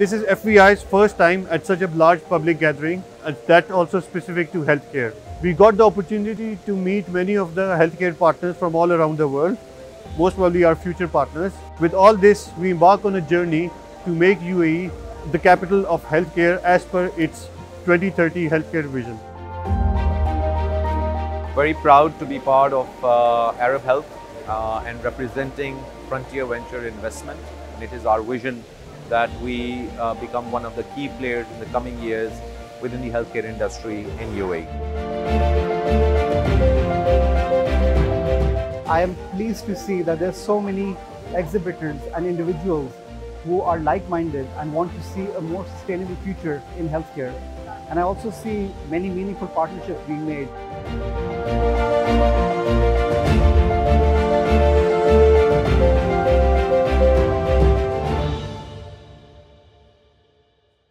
This is FVI's first time at such a large public gathering, and that also specific to healthcare. We got the opportunity to meet many of the healthcare partners from all around the world, most probably our future partners. With all this, we embark on a journey to make UAE the capital of healthcare as per its 2030 healthcare vision. Very proud to be part of Arab Health and representing Frontier Venture Investment. And it is our vision that we become one of the key players in the coming years within the healthcare industry in UAE. I am pleased to see that there are so many exhibitors and individuals who are like-minded and want to see a more sustainable future in healthcare. And I also see many meaningful partnerships being made.